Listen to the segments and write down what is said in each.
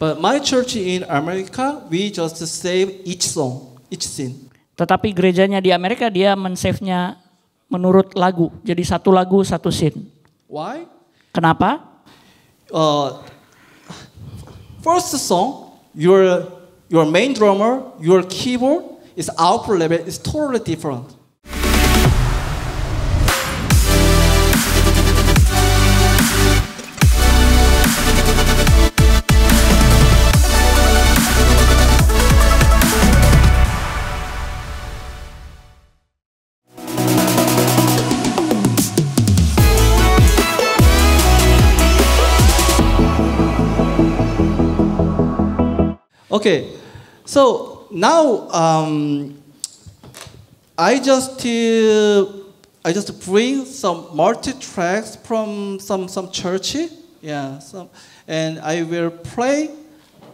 But my church in America, we just save each song, each scene. Tetapi gerejanya di Amerika dia men-save-nya menurut lagu. Jadi satu lagu, satu scene. Why? Kenapa? First song, your main drummer, your keyboard is output level is totally different. Okay, so now I just bring some multi tracks from some church, yeah, and I will play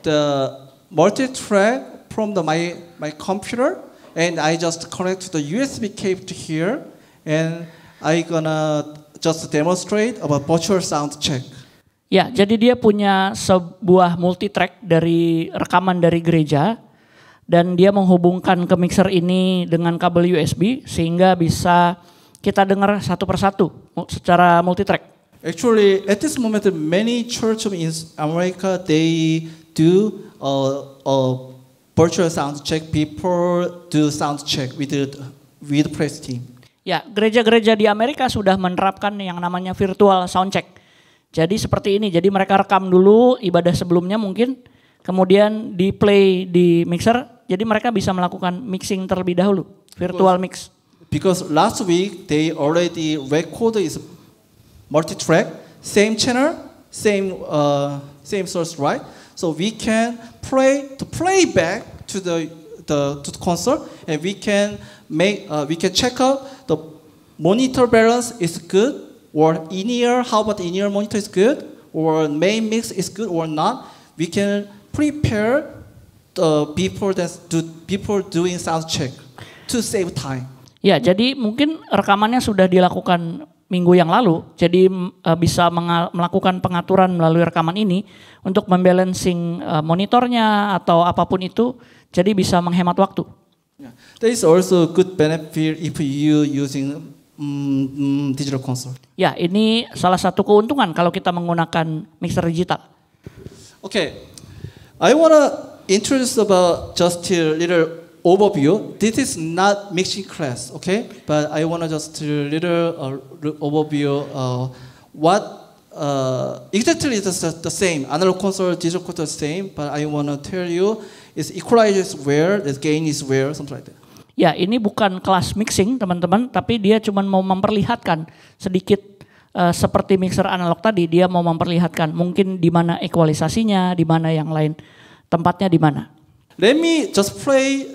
the multi track from my computer, and I just connect the USB cable to here, and I gonna just demonstrate about virtual sound check. Ya, jadi dia punya sebuah multitrack dari rekaman dari gereja dan dia menghubungkan ke mixer ini dengan kabel USB sehingga bisa kita dengar satu persatu secara multitrack. Actually, at this moment, many churches in America they do virtual sound check. People do sound check with praise team. Ya, gereja-gereja di Amerika sudah menerapkan yang namanya virtual sound check. Jadi seperti ini, jadi mereka rekam dulu ibadah sebelumnya mungkin, kemudian di play di mixer, jadi mereka bisa melakukan mixing terlebih dahulu, virtual mix. Because last week they already record is multi-track, same channel, same source, right? So we can play back to the console, and we can check out the monitor balance is good. Or in-ear, how about in-ear monitor is good? Or main mix is good or not? We can prepare the people doing sound check to save time. Ya, jadi mungkin rekamannya sudah dilakukan minggu yang lalu, jadi bisa melakukan pengaturan melalui rekaman ini untuk membalancing monitornya atau apapun itu, jadi bisa menghemat waktu. Yeah. There is also good benefit if you using digital console. Ya, ini salah satu keuntungan kalau kita menggunakan mixer digital. Okay, I wanna introduce about just a little overview. This is not mixing class, okay? But I wanna just a little overview what exactly is the same. Analog console, digital console, same. But I wanna tell you, it's equalizer is where, the gain is where, something like that. Ya, ini bukan kelas mixing teman-teman, tapi dia cuma mau memperlihatkan sedikit seperti mixer analog tadi, dia mau memperlihatkan mungkin di mana equalisasinya, di mana yang lain, tempatnya di mana. Let me just play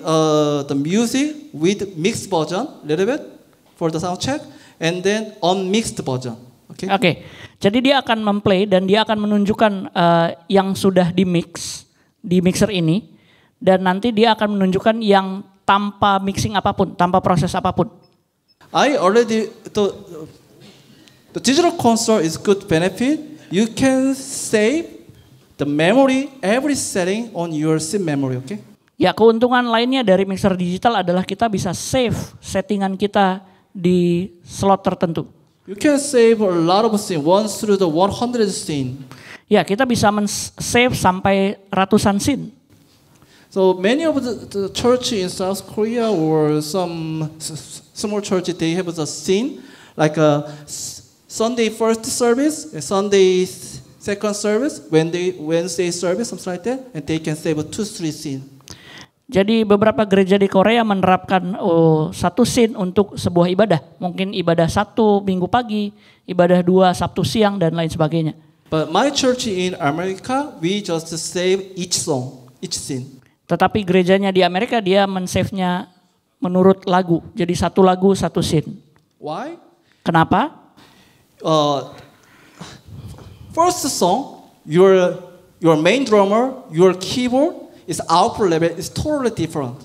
the music with mixed version little bit for the sound check and then unmixed version. Oke. Okay? Okay. Jadi dia akan memplay dan dia akan menunjukkan yang sudah dimix di mixer ini dan nanti dia akan menunjukkan yang tanpa mixing apapun, tanpa proses apapun. I already the digital console is good benefit. You can save the memory, every setting on your SIM memory, okay? Ya, keuntungan lainnya dari mixer digital adalah kita bisa save settingan kita di slot tertentu. You can save a lot of scene, once through the 100 scene. Ya, kita bisa men-save sampai ratusan scene. So many of the church in South Korea or some small church, they have a scene like a Sunday first service, a Sunday second service, Wednesday service, something like that, and they can save 2-3 scene. Jadi beberapa gereja di Korea menerapkan satu scene untuk sebuah ibadah, mungkin ibadah satu minggu pagi, ibadah dua Sabtu siang dan lain sebagainya. But my church in America, we just save each song, each scene. Tetapi gerejanya di Amerika dia men-save-nya menurut lagu. Jadi satu lagu, satu scene. Why? Kenapa? First song, your main drummer, your keyboard is output level is totally different.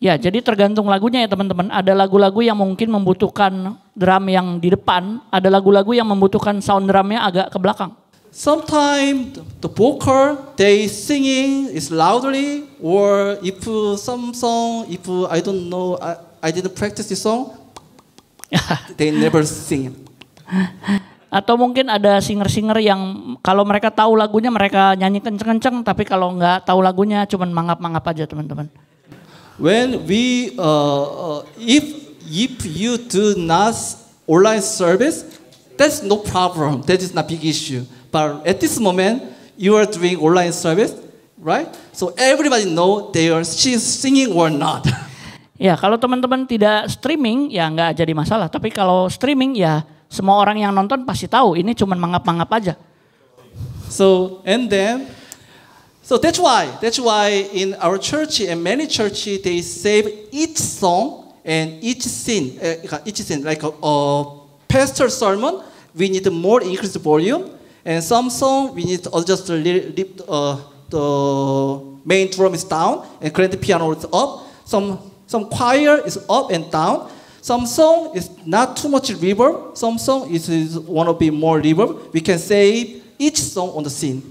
Ya, jadi tergantung lagunya ya teman-teman. Ada lagu-lagu yang mungkin membutuhkan drum yang di depan, ada lagu-lagu yang membutuhkan sound drumnya agak ke belakang. Sometimes the vocal, they singing is loudly, or if some song, if I don't know, I didn't practice this song, they never sing. Atau mungkin ada singer-singer yang kalau mereka tahu lagunya mereka nyanyi kenceng-kenceng, tapi kalau nggak tahu lagunya cuman mangap-mangap aja, teman-teman. When we if you do not online service, that's no problem. That is not big issue. But at this moment, you are doing online service, right? So everybody know they are she's singing or not. Ya, kalau teman-teman tidak streaming ya nggak jadi masalah. Tapi kalau streaming ya semua orang yang nonton pasti tahu ini cuma mangap-mangap aja. So and then, so that's why in our church and many churches they save each song and each scene like a pastor sermon. We need more increased volume, and some song we need to adjust the main drum is down and grand piano is up. Some choir is up and down. Some song is not too much reverb. Some song is want to be more reverb. We can save each song on the scene.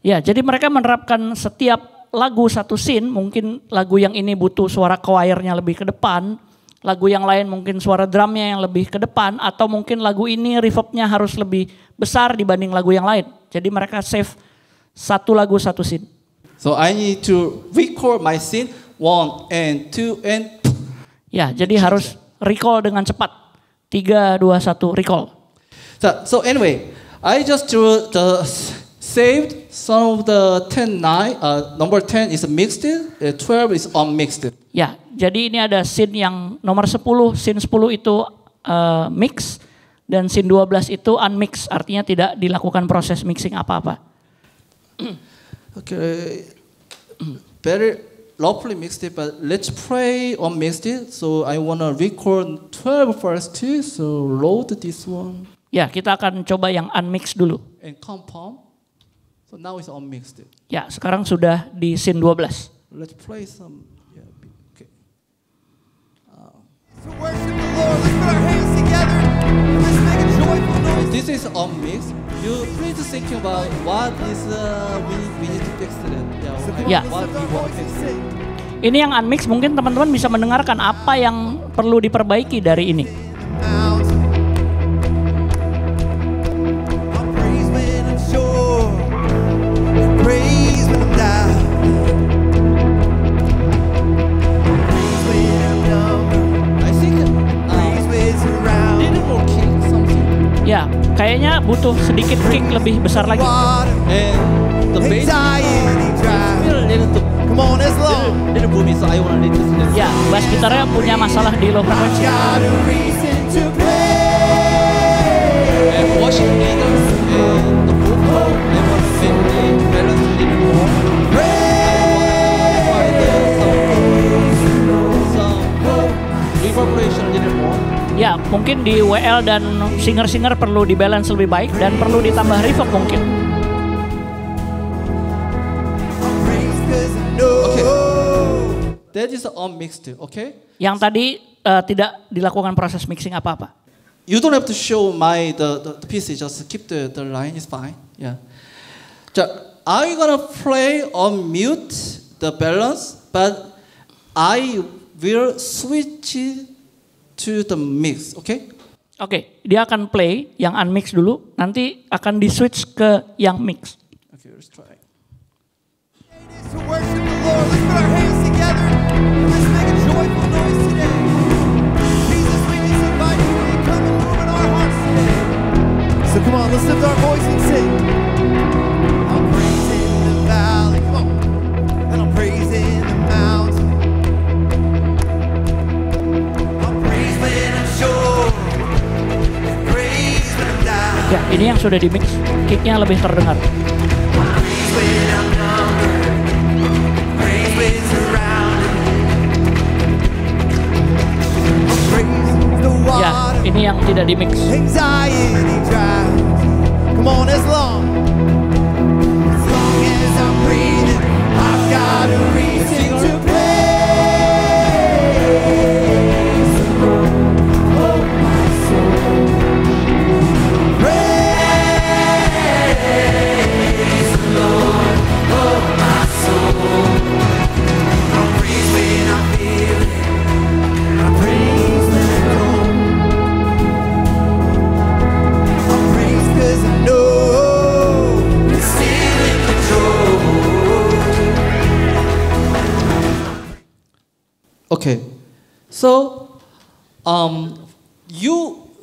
Ya, jadi mereka menerapkan setiap lagu satu scene. Mungkin lagu yang ini butuh suara choirnya lebih ke depan. Lagu yang lain mungkin suara drumnya yang lebih ke depan. Atau mungkin lagu ini reverbnya harus lebih besar dibanding lagu yang lain. Jadi mereka save satu lagu satu scene. So I need to record my scene. 1 and 2 and. Ya, jadi harus recall dengan cepat. 3, 2, 1, recall. So anyway, I just drew the saved some of the 10, 9. Number 10 is mixed, 12 is unmixed. Ya, jadi ini ada scene yang nomor 10, scene 10 itu mix dan scene 12 itu unmixed, artinya tidak dilakukan proses mixing apa-apa. Okay, very lawfully mixed it, but let's pray on mixed it. So I want to record 12 first too, so load this one. Ya, kita akan coba yang unmixed dulu. And compound. So now it's unmixed. Ya, sekarang sudah di scene 12. Let's play some. Yeah, okay. So worship the Lord. Let's put our hands together. Let's make a joyful noise. This is unmixed. You please think about what is we need to fix it. Ya. Ini yang unmix, mungkin teman-teman bisa mendengarkan apa yang perlu diperbaiki dari ini. Ya, kayaknya butuh sedikit kick lebih besar lagi. Ya, bass gitarnya punya masalah di low frequency. Ya, mungkin di WL dan singer-singer perlu dibalance lebih baik dan perlu ditambah reverb mungkin. That is all mixed, okay? Yang tadi tidak dilakukan proses mixing apa-apa. You don't have to show my the PC, just keep the line is fine. Yeah. So, I'm gonna play on mute the balance, but I will switch to the mix, okay? Okay, dia akan play yang unmixed dulu, nanti akan di switch ke yang mix. Okay, let's try. To worship the Lord, let's put our hands together. Let's make a joyful noise today. Jesus, we just invite you to come and move in our hearts today. So come on, let's lift our voice and sing. I'll praise in the valley, come on, and I'll praise in the mountain. I'll praise when I'm sure, and praise when I'm down. Ya, ini yang sudah di mix, kicknya lebih terdengar. Ya, ini yang tidak di mix. Okay, so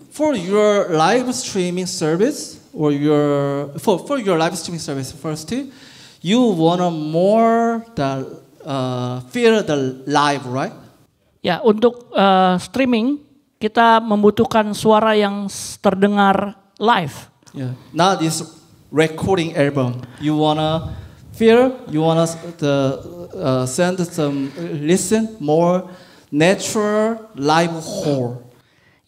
for your live streaming service first, you wanna more the feel the live, right? Ya, untuk streaming kita membutuhkan suara yang terdengar live. Yeah, now this recording album, you wanna feel, you wanna send some listen more natural live whole.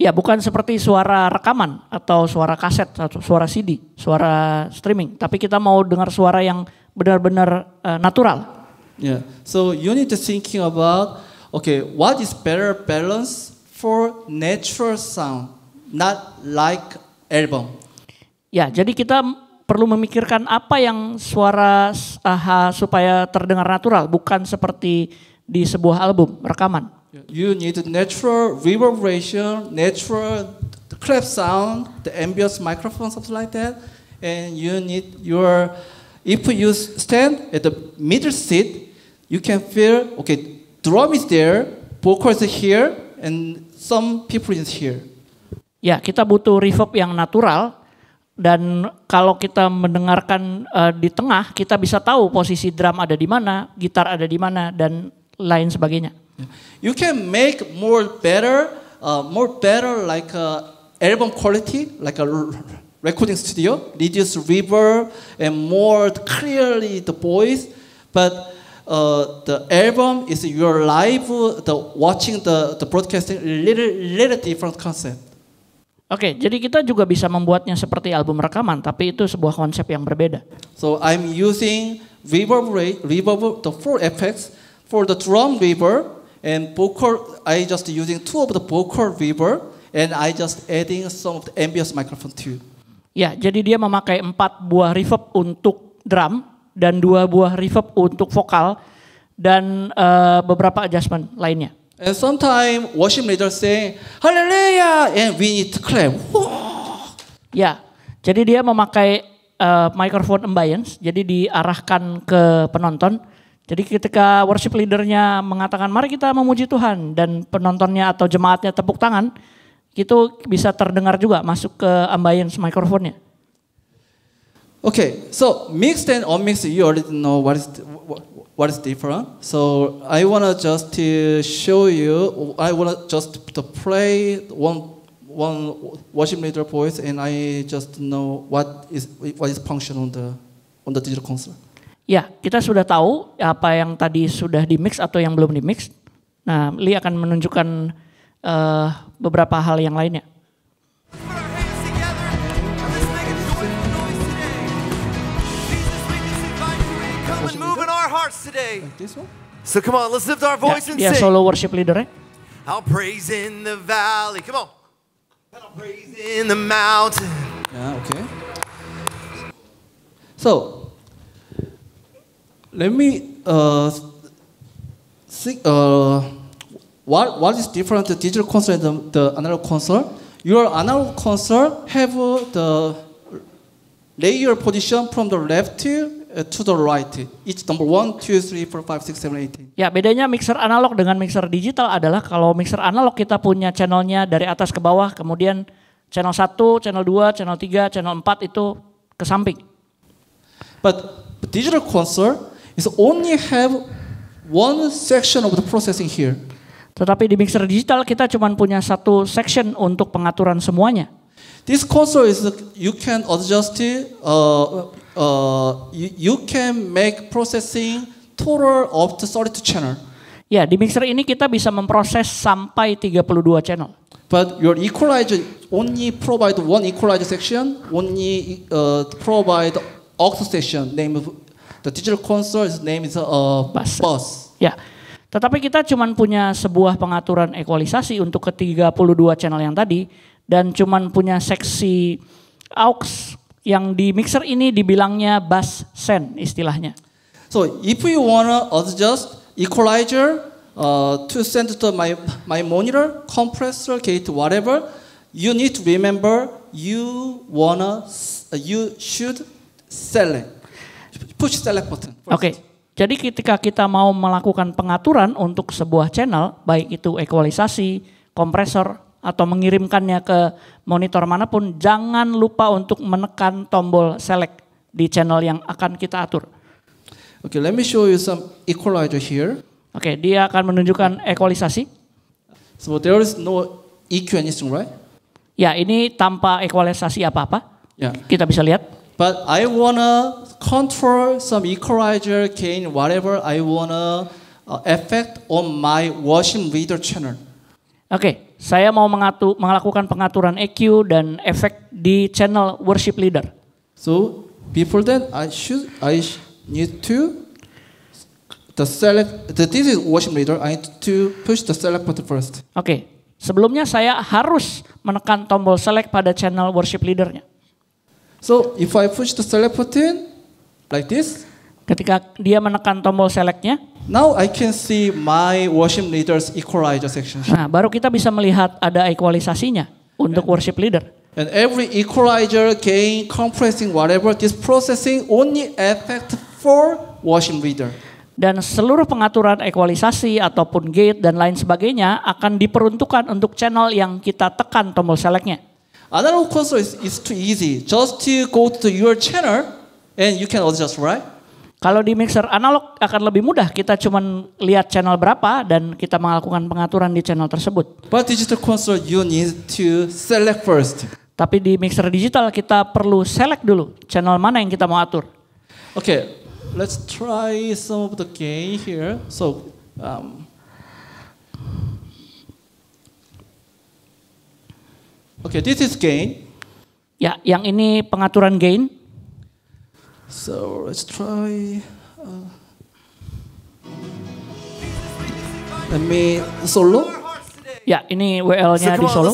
Ya, bukan seperti suara rekaman atau suara kaset atau suara CD, suara streaming. Tapi kita mau dengar suara yang benar-benar natural. Yeah. So you need to thinking about, okay, what is better balance for natural sound, not like album. Ya, jadi kita perlu memikirkan apa yang suara supaya terdengar natural, bukan seperti di sebuah album rekaman. You need natural reverberation, natural clap sound, the ambient microphone, something like that. And you need your, if you stand at the middle seat, you can feel, okay, drum is there, vocals is here, and some people is here. Ya, kita butuh reverb yang natural. Dan kalau kita mendengarkan di tengah, kita bisa tahu posisi drum ada di mana, gitar ada di mana, dan lain sebagainya. You can make more better like album quality, like a recording studio, reduce reverb and more clearly the voice. But the album is your live, watching the broadcasting, little different concept. Oke, jadi kita juga bisa membuatnya seperti album rekaman, tapi itu sebuah konsep yang berbeda. So I'm using reverb, the four effects for the drum reverb. And vocal, I just using two of the vocal reverb, and I just adding some of the ambient microphone too. Ya, jadi dia memakai 4 buah reverb untuk drum dan 2 buah reverb untuk vokal dan beberapa adjustment lainnya. And sometimes worship leader saying Hallelujah, and we need to clap. Wow. Ya, jadi dia memakai microphone ambience, jadi diarahkan ke penonton. Jadi ketika worship leadernya mengatakan mari kita memuji Tuhan dan penontonnya atau jemaatnya tepuk tangan, itu bisa terdengar juga masuk ke ambience mikrofonnya. Okay, so mixed and unmixed, you already know what is different. So I wanna just to show you, I wanna just to play one worship leader voice, and I just know what is function on the digital console. Ya, kita sudah tahu apa yang tadi sudah dimix atau yang belum dimix. Nah, Lee akan menunjukkan beberapa hal yang lainnya. So come on, let's lift our voice and sing. Ya, solo worship leader-nya. I'll praise in the valley. Come on. I'll praise in the mountain. Ya, oke. So let me see what is different the digital console and the analog console. Your analog console have the layer position from the left to the right. Each number 1, 2, 3, 4, 5, 6, 7, 8. Ya, bedanya mixer analog dengan mixer digital adalah kalau mixer analog kita punya channelnya dari atas ke bawah, kemudian channel 1, channel 2, channel 3, channel 4 itu ke samping. But the digital console is only have one section of the processing here. Tetapi di mixer digital kita cuma punya satu section untuk pengaturan semuanya. This console is you can adjust it. You can make processing total of the 32 channel. Ya, di mixer ini kita bisa memproses sampai 32 channel. But your equalizer only provide one equalizer section, only provide aux station name of. The digital console is name is bus. Ya, tetapi kita cuman punya sebuah pengaturan equalisasi untuk ke 32 channel yang tadi dan cuman punya seksi aux yang di mixer ini dibilangnya bus send istilahnya. So if you wanna adjust equalizer to send to my monitor, compressor, gate, whatever, you need to remember you should select. Push select button. Oke, Jadi ketika kita mau melakukan pengaturan untuk sebuah channel, baik itu equalisasi, kompresor, atau mengirimkannya ke monitor manapun, jangan lupa untuk menekan tombol select di channel yang akan kita atur. Okay, let me show you some equalizer here. Oke, dia akan menunjukkan equalisasi. So there is no EQ anything, right? Ya, ini tanpa equalisasi apa-apa. Yeah. Kita bisa lihat. But I wanna control some equalizer gain, whatever I wanna affect on my worship leader channel. Oke, saya mau melakukan pengaturan EQ dan efek di channel worship leader. So before that, I need to select. This is worship leader. I need to push the select button first. Oke, sebelumnya saya harus menekan tombol select pada channel worship leadernya. So if I push the select button like this, ketika dia menekan tombol selectnya, now I can see my worship leader's equalizer section. Nah, baru kita bisa melihat ada equalisasinya untuk worship leader. And every equalizer gain, compressing, whatever, this processing only affect for worship leader. Dan seluruh pengaturan equalisasi ataupun gate dan lain sebagainya akan diperuntukkan untuk channel yang kita tekan tombol selectnya. Analog cursor is too easy. Just to go to your channel and you can adjust, right? Kalau di mixer analog akan lebih mudah. Kita cuman lihat channel berapa dan kita melakukan pengaturan di channel tersebut. But digital cursor you need to select first. Tapi di mixer digital kita perlu select dulu channel mana yang kita mau atur. Okay, let's try some of the gain here. So, okay, this is gain. Ya, yang ini pengaturan gain. So let's try. Let me solo. Ya, ini WL-nya di solo.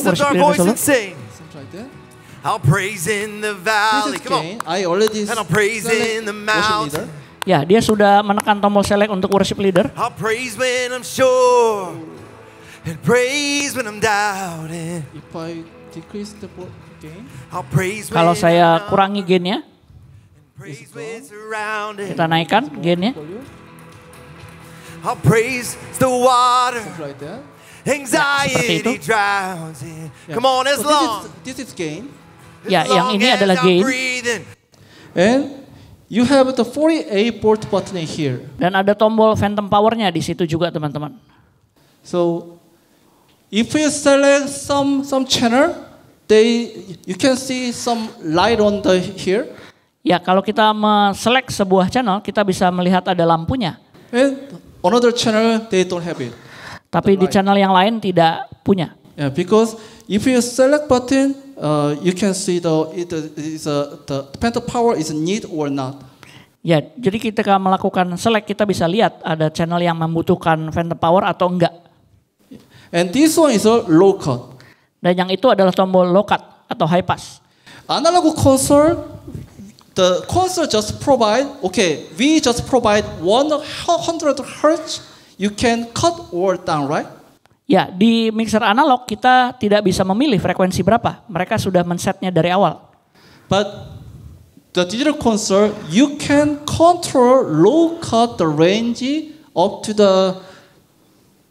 I'll praise in the valley. This is gain. I already select worship leader. Ya, dia sudah menekan tombol select untuk worship leader. I'll praise when I'm sure, and praise when I'm doubting. If I decrease the gain. Kalau saya kurangi gainnya, kita naikkan gainnya. Seperti itu. Ya, yang ini adalah gain. And you have the 48 volt button here. Dan ada tombol phantom powernya di situ juga, teman-teman. So if you select some channel, you can see some light on the here. Ya, kalau kita select sebuah channel, kita bisa melihat ada lampunya. And another channel they don't have it. Tapi di channel yang lain tidak punya. Yeah, because if you select button, you can see the phantom power is need or not. Ya, jadi ketika melakukan select kita bisa lihat ada channel yang membutuhkan phantom power atau enggak. And this one is a low cut. Dan yang itu adalah tombol low cut atau high pass. Analog cursor, the cursor just provide. Okay, we just provide 100 Hz. You can cut or down, right? Ya, di mixer analog kita tidak bisa memilih frekuensi berapa. Mereka sudah men-setnya dari awal. But the digital cursor, you can control low cut the range up to the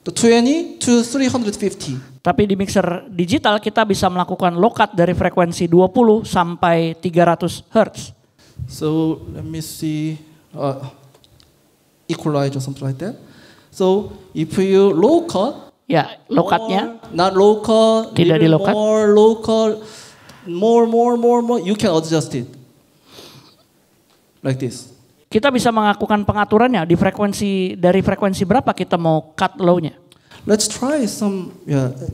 20 to 350. Tapi di mixer digital kita bisa melakukan low cut dari frekuensi 20 sampai 300 Hz. So let me see equalizer something like that. So if you low cut, ya low cutnya, not low cut, tidak di low cut, more low cut, more, you can adjust it like this. Kita bisa melakukan pengaturannya di frekuensi dari frekuensi berapa kita mau cut low-nya. Let's try some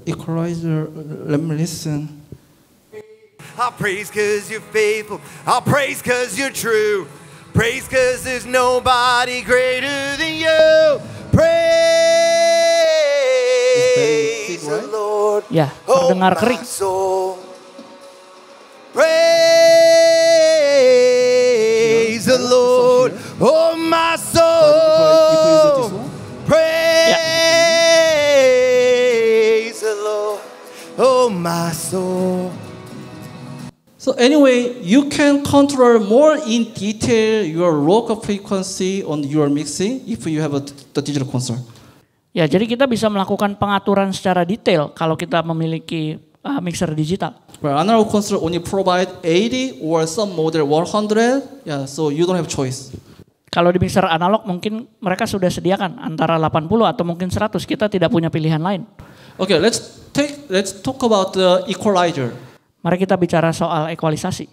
equalizer. Let me listen. I'll praise 'cause you're faithful. I'll praise 'cause you're true. Praise 'cause there's nobody greater than you. Praise the Lord. Ya, terdengar kerik. Praise the Lord. Oh my soul, praise the Lord. Oh my soul. So anyway, you can control more in detail your local frequency on your mixing if you have the digital console. Ya, jadi kita bisa melakukan pengaturan secara detail kalau kita memiliki mixer digital. Well, analog console only provide 80 or some model 100. Yeah, so you don't have choice. Kalau di mixer analog mungkin mereka sudah sediakan antara 80 atau mungkin 100. Kita tidak punya pilihan lain. Okay, let's talk about the equalizer. Mari kita bicara soal equalisasi.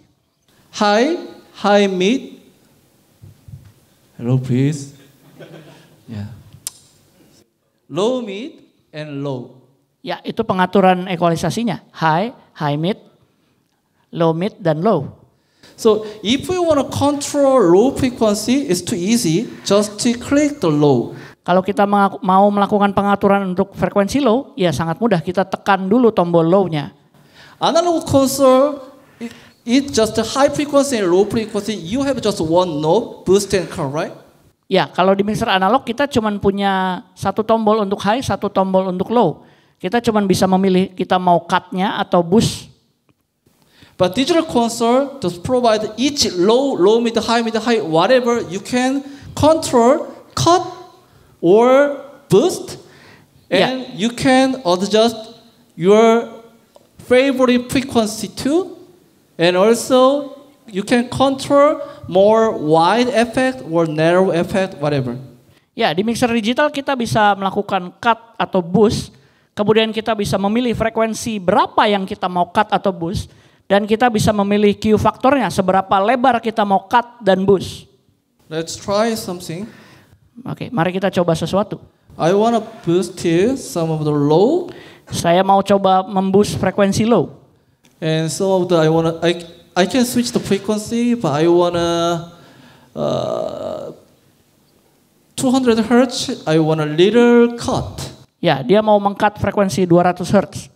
High, mid. Hello, please. Yeah. Low, mid, and low. Ya, itu pengaturan equalisasinya. High, mid, low, mid, dan low. So, if we want to control low frequency, it's too easy. Just to click the low. Kalau kita mau melakukan pengaturan untuk frekuensi low, ya sangat mudah. Kita tekan dulu tombol low-nya. Analog console, it's just a high frequency and low frequency. You have just one knob, boost and cut, right? Ya, kalau di mixer analog kita cuma punya satu tombol untuk high, satu tombol untuk low. Kita cuma bisa memilih kita mau cutnya atau boost. But digital console just provide each low, mid, high, whatever you can control, cut or boost, and you can adjust your favorite frequency too, and also you can control more wide effect or narrow effect, whatever. Ya, di mixer digital kita bisa melakukan cut atau boost, kemudian kita bisa memilih frekuensi berapa yang kita mau cut atau boost, dan kita bisa memilih Q faktornya, seberapa lebar kita mau cut dan boost. Let's try something. Oke, mari kita coba sesuatu. I wanna boost here some of the low. Saya mau coba memboost frekuensi low. And so I can switch the frequency, but I wanna 200 Hz. I want a little cut. Ya, dia mau mengcut frekuensi 200 Hz.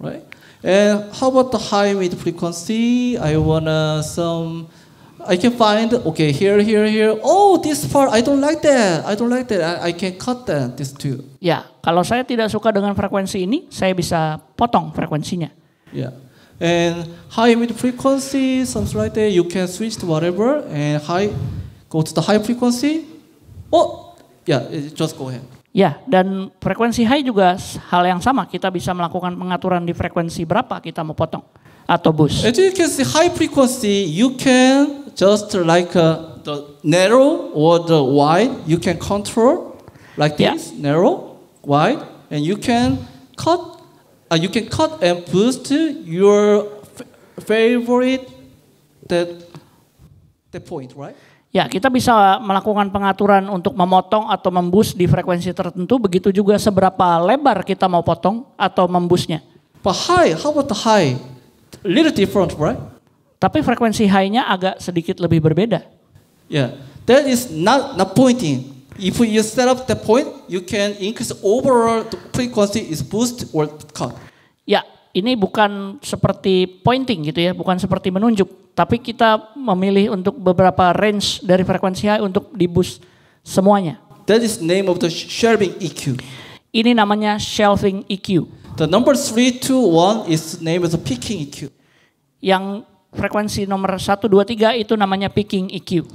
Right. And how about the high mid frequency? I wanna some. I can find. Okay, here. Oh, this part I don't like that. I can cut that. This too. Ya, kalau saya tidak suka dengan frekuensi ini, saya bisa potong frekuensinya. Ya. And high mid frequency, something like that. You can switch to whatever and high. Go to the high frequency. Oh, yeah. Just go ahead. Ya, dan frekuensi high juga hal yang sama. Kita bisa melakukan pengaturan di frekuensi berapa kita mau potong atau boost. As you can see, high frequency you can just like the narrow or the wide. You can control like this, narrow, wide, and you can cut. You can cut and boost your favorite that point, right? Ya, kita bisa melakukan pengaturan untuk memotong atau memboost di frekuensi tertentu. Begitu juga seberapa lebar kita mau potong atau memboostnya. But high, how about the high? A little different, right? Tapi frekuensi high-nya agak sedikit lebih berbeda. Yeah, that is not pointing. If you set up the point, you can increase overall the frequency is boost or cut. Ya, ini bukan seperti pointing gitu ya, bukan seperti menunjuk. Tapi kita memilih untuk beberapa range dari frekuensi high untuk di boost semuanya. That is name of the shelving EQ. Ini namanya shelving EQ. The number 3, 2, 1 is name of the picking EQ. Yang frekuensi nomor 1, 2, 3 itu namanya picking EQ.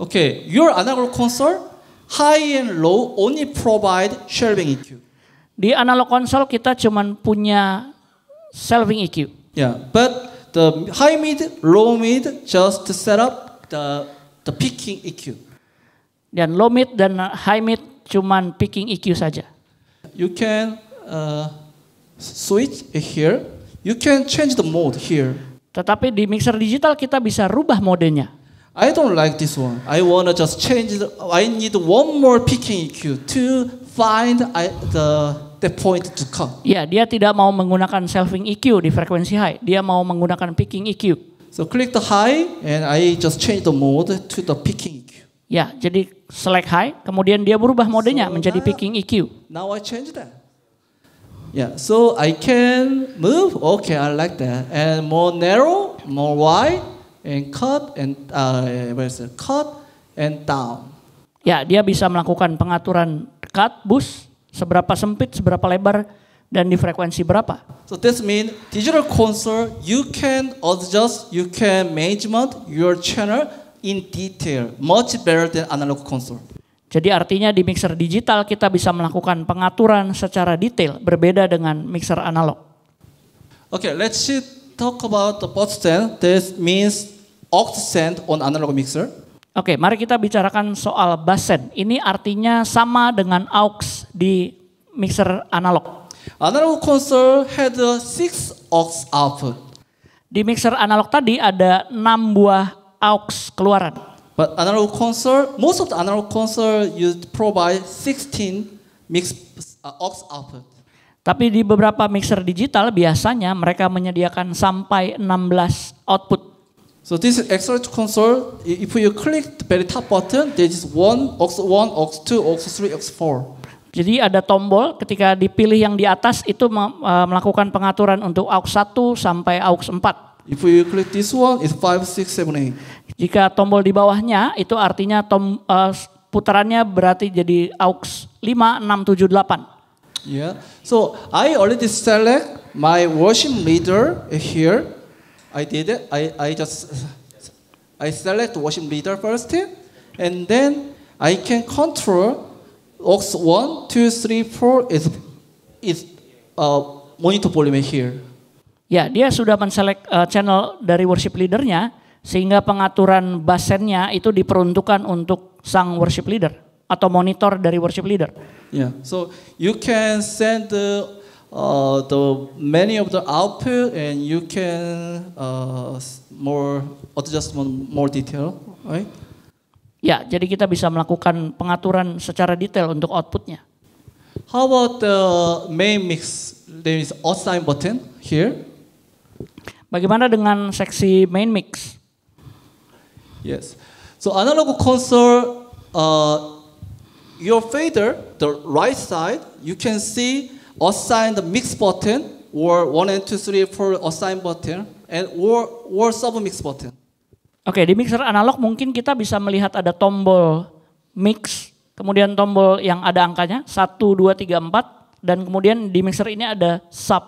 Okay, your analog console. High and low only provide shelving EQ. Di analog console kita cuman punya shelving EQ. Yeah, but the high mid, low mid just set up the picking EQ. Dan low mid dan high mid cuman picking EQ saja. You can switch here. You can change the mode here. Tetapi di mixer digital kita bisa rubah modenya. I don't like this one. I wanna just change it. I need one more picking EQ to find the point to cut. Ya, dia tidak mau menggunakan shelving EQ di frekuensi high. Dia mau menggunakan picking EQ. So click the high and I just change the mode to the picking EQ. Ya, jadi select high, kemudian dia berubah modenya menjadi picking EQ. Now I change that. Yeah, so I can move. Okay, I like that. And more narrow, more wide. And cut and cut and down. Ya, dia bisa melakukan pengaturan cut, boost, seberapa sempit, seberapa lebar Dan di frekuensi berapa? So this means digital console you can adjust, you can management your channel in detail, much better than analog console. Jadi artinya di mixer digital kita bisa melakukan pengaturan secara detail, berbeda dengan mixer analog. Okay, let's talk about the bus send. This means aux send on analog mixer. Oke, mari kita bicarakan soal bus send. Ini artinya sama dengan aux di mixer analog. Analog console had 6 aux output. Di mixer analog tadi ada 6 buah aux keluaran. But analog console, most of the analog console used provide 16 mix aux output. Tapi di beberapa mixer digital biasanya mereka menyediakan sampai 16 output. So this is extra console. If you click the very top button, there is one, aux two, aux three, aux four. Jadi ada tombol ketika dipilih yang di atas itu melakukan pengaturan untuk aux 1 sampai aux 4. If you click this one, it's 5, 6, 7, 8. Jika tombol di bawahnya itu artinya putarannya berarti jadi aux 5, 6, 7, 8. Yeah. So I already select my worship leader here. I did it. I select worship leader first, and then I can control aux 1, 2, 3, 4 is monitor volume here. Ya, dia sudah menselect channel dari worship leadernya sehingga pengaturan basennya itu diperuntukkan untuk sang worship leader atau monitor dari worship leader. Yeah, so you can send the many of the output and you can more adjustment, more detail, right? Ya, jadi kita bisa melakukan pengaturan secara detail untuk outputnya. How about the main mix? There is assign button here. Bagaimana dengan seksi main mix? Yes. So analog console, your fader, the right side, you can see assign the mix button or 1, 2, 3, 4 assign button and or sub mix button. Oke, di mixer analog mungkin kita bisa melihat ada tombol mix, kemudian tombol yang ada angkanya 1, 2, 3, 4, dan kemudian di mixer ini ada sub.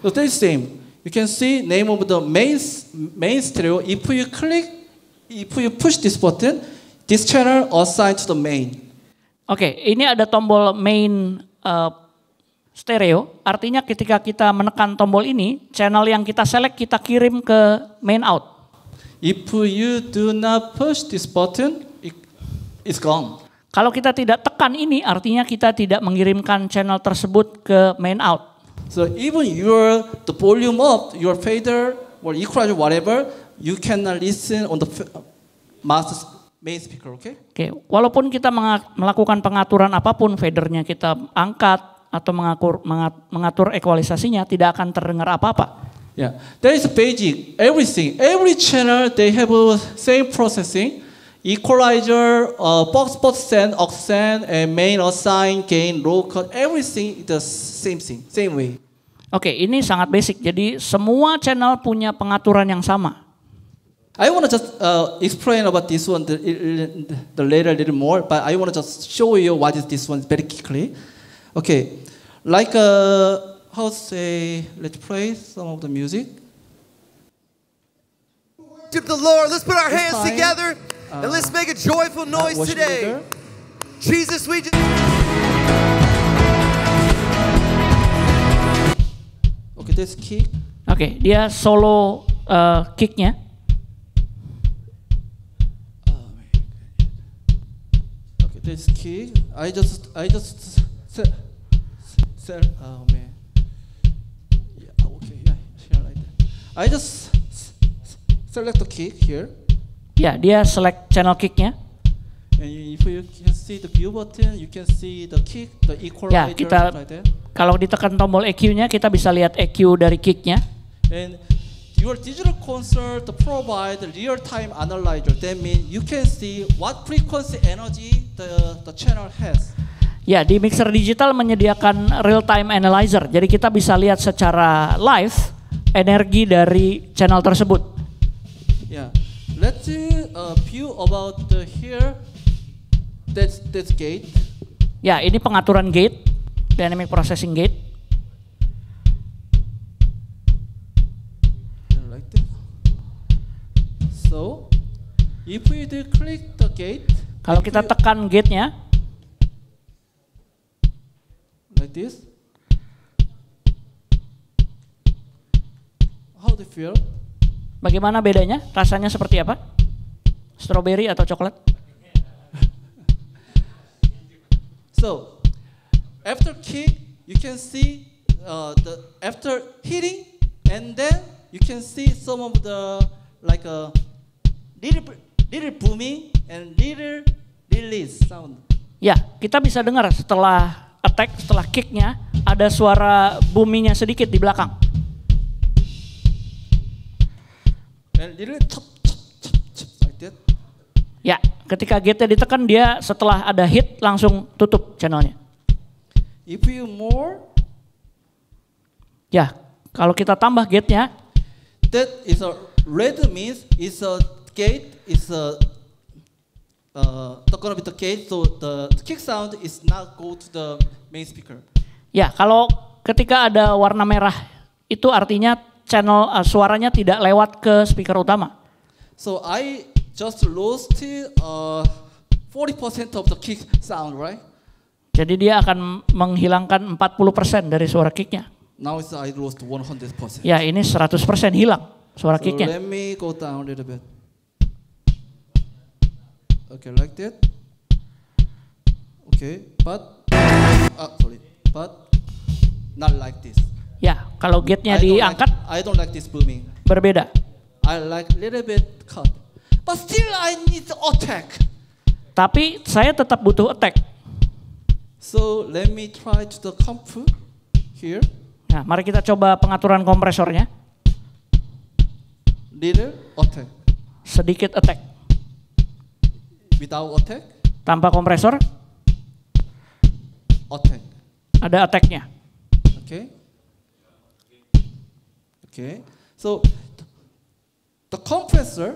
So the same, you can see name of the main stereo. If you push this button, this channel assign to the main. Oke, ini ada tombol main stereo. Artinya ketika kita menekan tombol ini, channel yang kita select kita kirim ke main out. If you do not push this button, it's gone. Kalau kita tidak tekan ini, artinya kita tidak mengirimkan channel tersebut ke main out. So even your the volume up, your fader or equalizer whatever, you cannot listen on the master main speaker, okay? Okay, walaupun kita melakukan pengaturan apapun, fadernya kita angkat atau mengatur equalisasinya, tidak akan terdengar apa-apa. Yeah, there is basic everything. Every channel they have same processing, equalizer, box send, aux send, and main assign, gain, low cut. Everything the same thing, same way. Oke, ini sangat basic. Jadi semua channel punya pengaturan yang sama. I want to just explain about this one the later a little more, but I want to just show you what is this one very quickly. Okay, like a. How say, let's play some of the music. Worship the Lord. Let's put our hands together and let's make a joyful noise today. Leader. Jesus, we just. Okay, this kick. Okay, dia solo kicknya. Okay, this kick. I just said, oh man. I just select the kick here. Ya, dia select channel kicknya. And if you can see the view button, you can see the kick, the equalizer. Ya, kita kalau ditekan tombol EQ-nya, kita bisa lihat EQ dari kicknya. And your digital console to provide the real-time analyzer. That means you can see what frequency energy the channel has. Ya, di mixer digital menyediakan real-time analyzer. Jadi kita bisa lihat secara live energi dari channel tersebut. Yeah, let's view about the here. That's gate. Ya, ini pengaturan gate, dynamic processing gate. If we click the gate, kalau kita tekan gate-nya, like this, how do you feel? Bagaimana bedanya? Rasanya seperti apa? Strawberry atau coklat? So, after kick, you can see after hitting, and then you can see some of the like a little booming and little release sound. Ya, kita bisa dengar setelah attack, setelah kicknya ada suara boomingnya sedikit di belakang. And little chop, chop, chop, chop, like that. Ya, ketika gate-nya ditekan dia setelah ada hit langsung tutup channelnya. If you more, ya, kalau kita tambah gate-nya, that is a red means is a gate is a not gonna be the gate, so the kick sound is not go to the main speaker. Ya, kalau ketika ada warna merah itu artinya channel suaranya tidak lewat ke speaker utama. So I just lost 40% of the kick sound, right? Jadi dia akan menghilangkan 40% dari suara kicknya. Now it's I lost 100%. Ya, ini 100% hilang suara kicknya. So let me go down a little bit. Okay, like that. Okay, but sorry, but not like this. Ya, kalau gate-nya diangkat, I don't like this booming. Berbeda. I like little bit cut, but still I need attack. Tapi saya tetap butuh attack. So let me try to the comp here. Nah, mari kita coba pengaturan kompresornya. Little attack. Sedikit attack. Without attack? Tanpa kompresor? Attack. Ada attack-nya. Okay. Okay. So the compressor.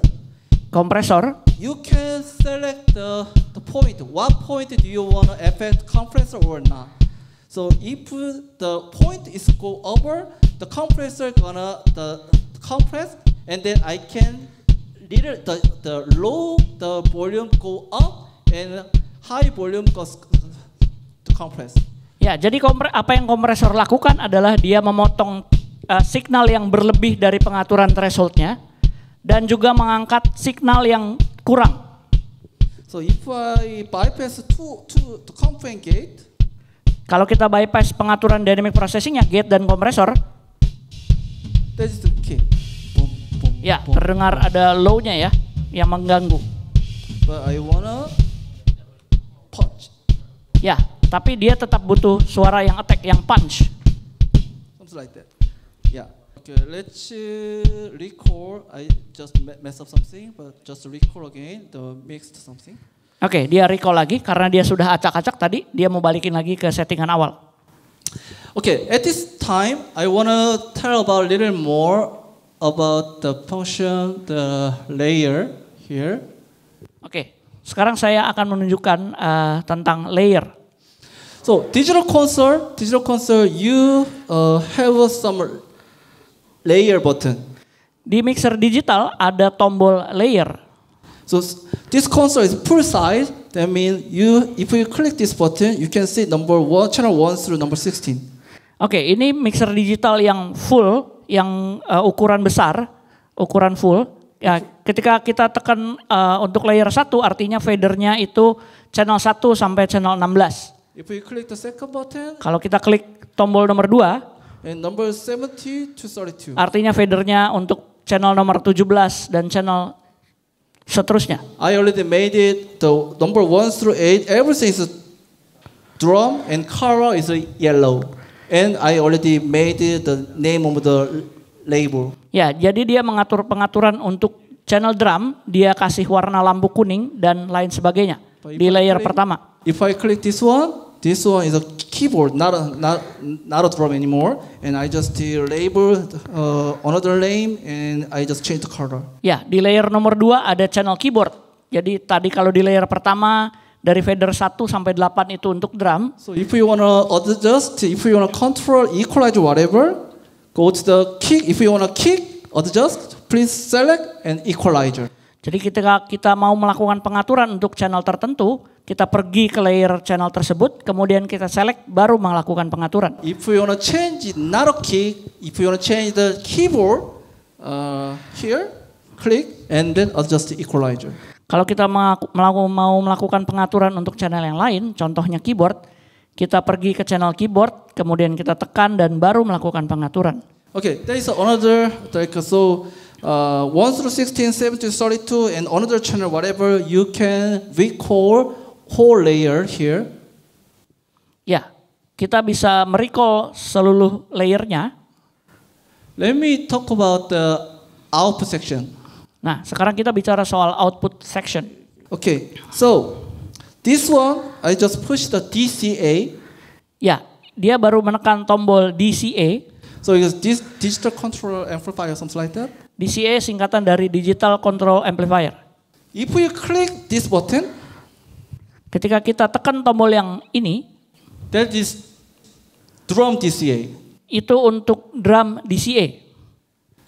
You can select the point. What point do you want to affect compressor or not? So if the point is go over, the compressor gonna compress, and then I can. The low the volume go up and high volume goes to compress. Ya, jadi apa yang kompresor lakukan adalah dia memotong signal yang berlebih dari pengaturan thresholdnya dan juga mengangkat signal yang kurang. So if I bypass the compressor gate, kalau kita bypass pengaturan dynamic processingnya gate dan kompresor, that's the key. Ya, terdengar ada low-nya ya, yang mengganggu. But I wanna punch. Ya, tapi dia tetap butuh suara yang attack, yang punch. Something like that. Yeah. Okay, let's record. I just mess up something, but just record again the mixed something. Oke, dia recall lagi karena dia sudah acak-acak tadi. Dia mau balikin lagi ke settingan awal. Okay, at this time I wanna tell about a little more about the function, the layer here. Okay, sekarang saya akan menunjukkan tentang layer. So digital console, you have some layer button. Di mixer digital ada tombol layer. So this console is full size. That means if you click this button, you can see number 1, channel 1 through number 16. Okay, ini mixer digital yang full. Yang ukuran besar, ukuran full. Ya, ketika kita tekan untuk layer 1 artinya fadernya itu channel 1 sampai channel 16. If we click the second button, kalau kita klik tombol nomor 2, and number 70 to 32. Artinya fadernya untuk channel nomor 17 dan channel seterusnya. I already made it the number 1 through 8, everything is drum and color is yellow. And I already made the name of the label. Ya, jadi dia mengatur pengaturan untuk channel drum, dia kasih warna lampu kuning dan lain sebagainya di layer pertama. If I click this one is a keyboard, not a drum anymore, and I just label another name and I just change the color. Ya, di layer nomor 2 ada channel keyboard. Jadi tadi kalau di layer pertama dari fader 1 sampai 8 itu untuk drum. So if you wanna adjust, if you wanna control, equalize, whatever, go to the kick. If you wanna kick, adjust, please select and equalizer. Jadi ketika kita mau melakukan pengaturan untuk channel tertentu, kita pergi ke layer channel tersebut, kemudian kita select baru melakukan pengaturan. If you want to change it, not a key, if you want to change the keyboard, here, click and then adjust the equalizer. Kalau kita mau melakukan pengaturan untuk channel yang lain, contohnya keyboard, kita pergi ke channel keyboard, kemudian kita tekan dan baru melakukan pengaturan. Okay, there is another like so. 1 through 16, 17, 32, and another channel, whatever, you can recall whole layer here. Ya, kita bisa merecall seluruh layernya. Let me talk about the output section. Nah, sekarang kita bicara soal output section. Okay, so this one, I just push the DCA. Ya, dia baru menekan tombol DCA. So is this digital control amplifier, something like that? DCA singkatan dari Digital Control Amplifier. If you click this button, ketika kita tekan tombol yang ini, that is drum DCA. Itu untuk drum DCA.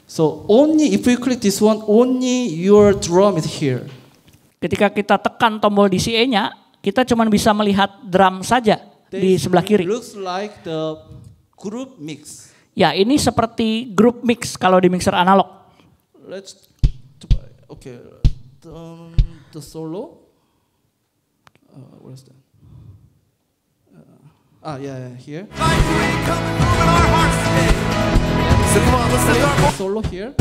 So only if you click this one, only your drum is here. Ketika kita tekan tombol DCA-nya, kita cuma bisa melihat drum saja di sebelah kiri. Looks like the group mix. Ya, ini seperti grup mix kalau di mixer analog. Let's okay, the solo. Where's that? Yeah, here. Solo here.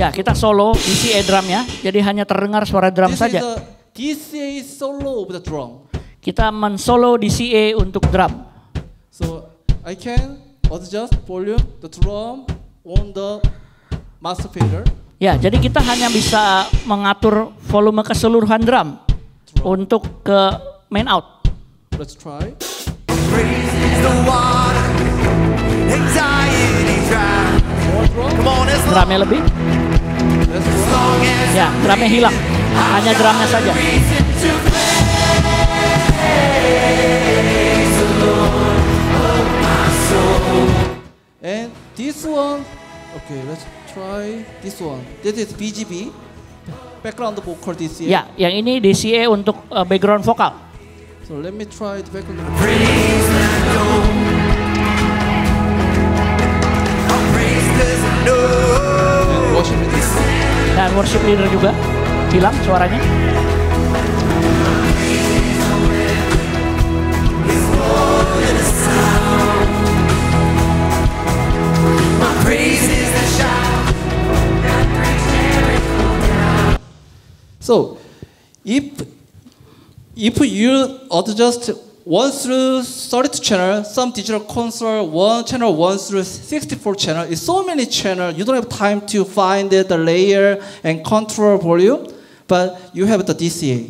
Ya, kita solo DCA drum ya. Jadi hanya terdengar suara drum saja. DCA solo of the drum. Kita mensolo DCA untuk drum. So I can adjust volume the drum on the master finger. Ya, jadi kita hanya bisa mengatur volume keseluruhan drum. Untuk ke main out. Let's try. Drumnya lebih. Ya, drumnya hilang. Hanya drumnya saja. And this one, okay, let's try this one. This is BGB, background vocal DCA. Ya, yang ini DCA untuk background vokal. So let me try the background. Dan worship leader juga hilang suaranya. So, if you adjust 1 through 32 channel, some digital console, one channel 1 through 64 channel, it's so many channels, you don't have time to find the layer and control volume, but you have the DCA.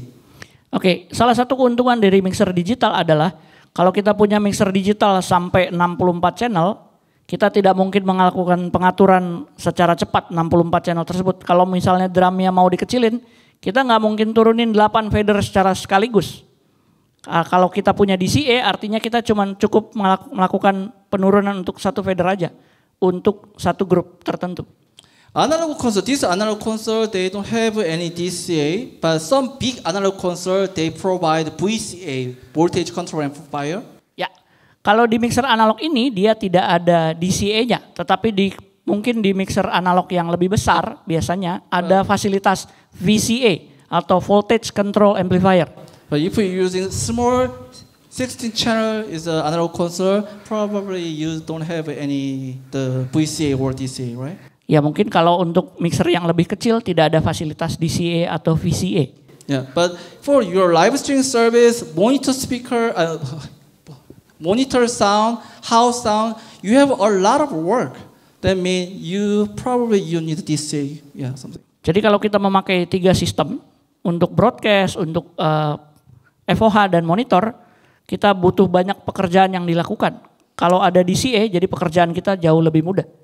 Oke, salah satu keuntungan dari mixer digital adalah kalau kita punya mixer digital sampai 64 channel, kita tidak mungkin melakukan pengaturan secara cepat 64 channel tersebut. Kalau misalnya drumnya mau dikecilin, kita nggak mungkin turunin 8 fader secara sekaligus. Kalau kita punya DCA, artinya kita cuma cukup melakukan penurunan untuk satu fader aja, untuk satu grup tertentu. Analog console, this analog console, they don't have any DCA, but some big analog console, they provide VCA, voltage control amplifier. Kalau di mixer analog ini dia tidak ada DCA-nya, tetapi mungkin di mixer analog yang lebih besar biasanya ada fasilitas VCA atau voltage control amplifier. But if you using small 16 channel is an analog console, probably you don't have any the VCA or DCA, right? Ya mungkin kalau untuk mixer yang lebih kecil tidak ada fasilitas DCA atau VCA. Yeah, but for your live streaming service, monitor speaker. Monitor sound, house sound, you have a lot of work. That means you probably need DCA, yeah, something. Jadi kalau kita memakai 3 sistem untuk broadcast, untuk FOH dan monitor, kita butuh banyak pekerjaan yang dilakukan. Kalau ada DCA, jadi pekerjaan kita jauh lebih mudah.